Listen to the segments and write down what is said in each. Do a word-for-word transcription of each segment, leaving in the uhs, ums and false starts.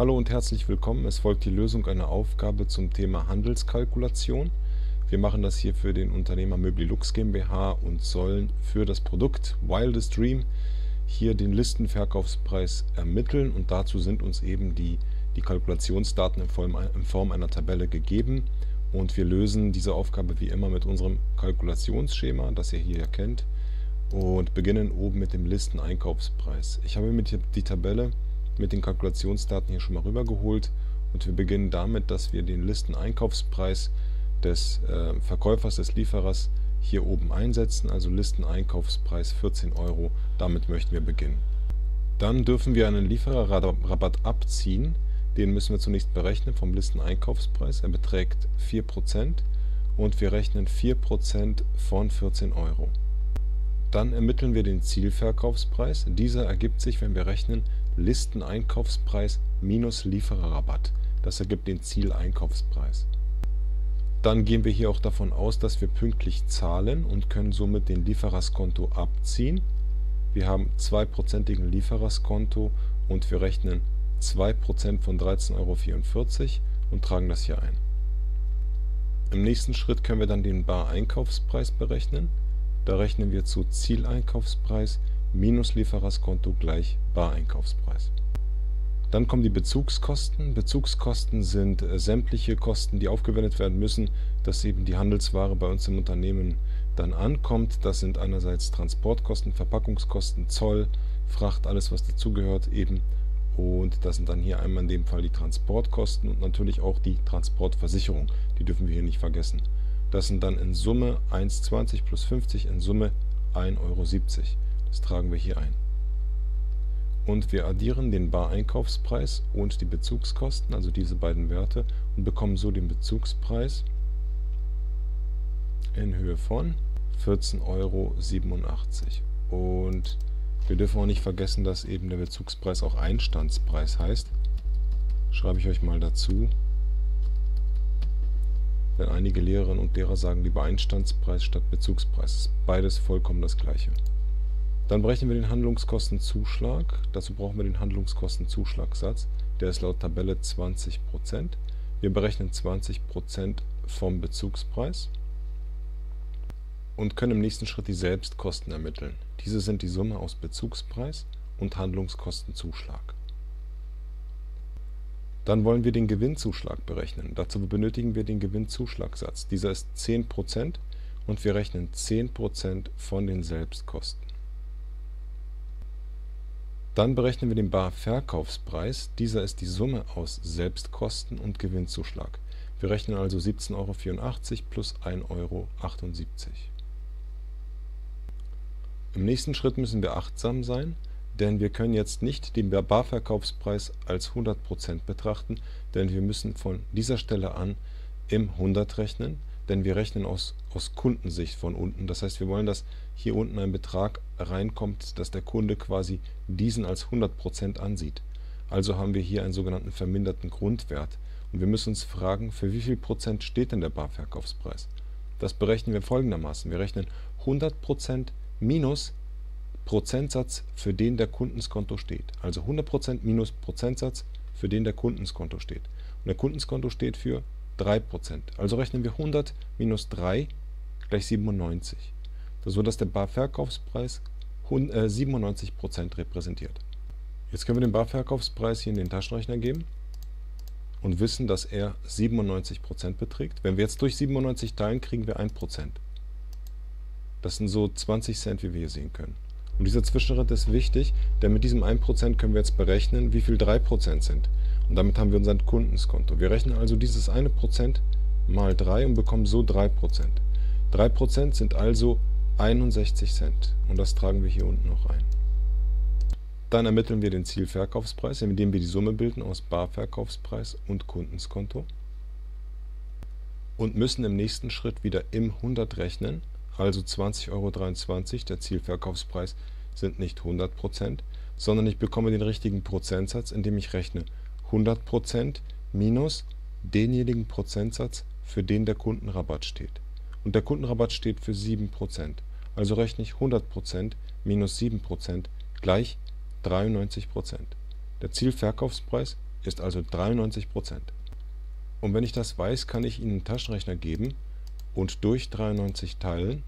Hallo und herzlich willkommen. Es folgt die Lösung einer Aufgabe zum Thema Handelskalkulation. Wir machen das hier für den Unternehmer MöbliLux GmbH und sollen für das Produkt wildestream hier den Listenverkaufspreis ermitteln, und dazu sind uns eben die, die Kalkulationsdaten in Form, in Form einer Tabelle gegeben, und wir lösen diese Aufgabe wie immer mit unserem Kalkulationsschema, das ihr hier kennt, und beginnen oben mit dem Listeneinkaufspreis. Ich habe mir die Tabelle mit den Kalkulationsdaten hier schon mal rübergeholt, und wir beginnen damit, dass wir den Listeneinkaufspreis des äh, Verkäufers, des Lieferers hier oben einsetzen, also Listeneinkaufspreis vierzehn Euro, damit möchten wir beginnen. Dann dürfen wir einen Liefererrabatt abziehen, den müssen wir zunächst berechnen vom Listeneinkaufspreis, er beträgt vier Prozent und wir rechnen vier Prozent von vierzehn Euro. Dann ermitteln wir den Zielverkaufspreis, dieser ergibt sich, wenn wir rechnen, Listeneinkaufspreis minus Liefererrabatt. Das ergibt den Zieleinkaufspreis. Dann gehen wir hier auch davon aus, dass wir pünktlich zahlen und können somit den Liefererskonto abziehen. Wir haben zwei Prozentigen Liefererskonto und wir rechnen zwei Prozent von dreizehn Euro vierundvierzig und tragen das hier ein. Im nächsten Schritt können wir dann den Bar-Einkaufspreis berechnen. Da rechnen wir zu Zieleinkaufspreis minus Liefererskonto gleich Bar-Einkaufspreis. Dann kommen die Bezugskosten. Bezugskosten sind äh, sämtliche Kosten, die aufgewendet werden müssen, dass eben die Handelsware bei uns im Unternehmen dann ankommt. Das sind einerseits Transportkosten, Verpackungskosten, Zoll, Fracht, alles was dazugehört eben. Und das sind dann hier einmal in dem Fall die Transportkosten und natürlich auch die Transportversicherung. Die dürfen wir hier nicht vergessen. Das sind dann in Summe eins Komma zwanzig plus fünfzig, in Summe ein Euro siebzig. Das tragen wir hier ein. Und wir addieren den Bar-Einkaufspreis und die Bezugskosten, also diese beiden Werte, und bekommen so den Bezugspreis in Höhe von vierzehn Euro siebenundachtzig. Und wir dürfen auch nicht vergessen, dass eben der Bezugspreis auch Einstandspreis heißt. Schreibe ich euch mal dazu. Denn einige Lehrerinnen und Lehrer sagen lieber Einstandspreis statt Bezugspreis. Beides vollkommen das gleiche. Dann berechnen wir den Handlungskostenzuschlag. Dazu brauchen wir den Handlungskostenzuschlagssatz. Der ist laut Tabelle zwanzig Prozent. Wir berechnen zwanzig Prozent vom Bezugspreis und können im nächsten Schritt die Selbstkosten ermitteln. Diese sind die Summe aus Bezugspreis und Handlungskostenzuschlag. Dann wollen wir den Gewinnzuschlag berechnen. Dazu benötigen wir den Gewinnzuschlagssatz. Dieser ist zehn Prozent und wir rechnen zehn Prozent von den Selbstkosten. Dann berechnen wir den Bar-Verkaufspreis. Dieser ist die Summe aus Selbstkosten und Gewinnzuschlag. Wir rechnen also siebzehn Euro vierundachtzig plus ein Euro achtundsiebzig. Im nächsten Schritt müssen wir achtsam sein, denn wir können jetzt nicht den Bar-Verkaufspreis als hundert Prozent betrachten, denn wir müssen von dieser Stelle an im hundert rechnen, denn wir rechnen aus, aus Kundensicht von unten. Das heißt, wir wollen, dass hier unten ein Betrag reinkommt, dass der Kunde quasi diesen als hundert Prozent ansieht. Also haben wir hier einen sogenannten verminderten Grundwert. Und wir müssen uns fragen, für wie viel Prozent steht denn der Barverkaufspreis? Das berechnen wir folgendermaßen. Wir rechnen hundert Prozent minus Prozentsatz, für den der Kundenskonto steht. Also hundert Prozent minus Prozentsatz, für den der Kundenskonto steht. Und der Kundenskonto steht für drei Prozent. Also rechnen wir hundert minus drei gleich siebenundneunzig. So dass der Barverkaufspreis siebenundneunzig Prozent repräsentiert. Jetzt können wir den Barverkaufspreis hier in den Taschenrechner geben und wissen, dass er siebenundneunzig Prozent beträgt. Wenn wir jetzt durch siebenundneunzig teilen, kriegen wir ein Prozent. Das sind so zwanzig Cent, wie wir hier sehen können. Und dieser Zwischenschritt ist wichtig, denn mit diesem ein Prozent können wir jetzt berechnen, wie viel drei Prozent sind. Und damit haben wir unser Kundenskonto. Wir rechnen also dieses ein Prozent mal drei und bekommen so drei Prozent. drei Prozent sind also einundsechzig Cent. Und das tragen wir hier unten noch ein. Dann ermitteln wir den Zielverkaufspreis, indem wir die Summe bilden aus Barverkaufspreis und Kundenskonto. Und müssen im nächsten Schritt wieder im hundert rechnen. Also zwanzig Euro dreiundzwanzig, der Zielverkaufspreis, sind nicht hundert Prozent, sondern ich bekomme den richtigen Prozentsatz, indem ich rechne hundert Prozent minus denjenigen Prozentsatz, für den der Kundenrabatt steht. Und der Kundenrabatt steht für sieben Prozent. Also rechne ich hundert Prozent minus sieben Prozent gleich dreiundneunzig Prozent. Der Zielverkaufspreis ist also dreiundneunzig Prozent. Und wenn ich das weiß, kann ich Ihnen einen Taschenrechner geben und durch dreiundneunzig teilen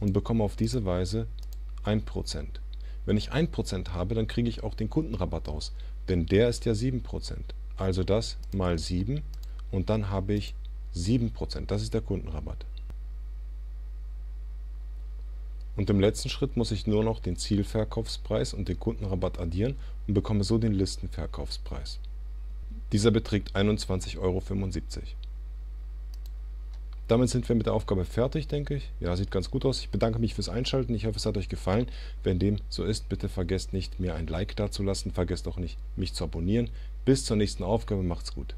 und bekomme auf diese Weise ein Prozent. Wenn ich ein Prozent habe, dann kriege ich auch den Kundenrabatt aus, denn der ist ja sieben Prozent. Also das mal sieben und dann habe ich sieben Prozent. Das ist der Kundenrabatt. Und im letzten Schritt muss ich nur noch den Zielverkaufspreis und den Kundenrabatt addieren und bekomme so den Listenverkaufspreis. Dieser beträgt einundzwanzig Euro fünfundsiebzig. Damit sind wir mit der Aufgabe fertig, denke ich. Ja, sieht ganz gut aus. Ich bedanke mich fürs Einschalten. Ich hoffe, es hat euch gefallen. Wenn dem so ist, bitte vergesst nicht, mir ein Like dazulassen. Vergesst auch nicht, mich zu abonnieren. Bis zur nächsten Aufgabe. Macht's gut.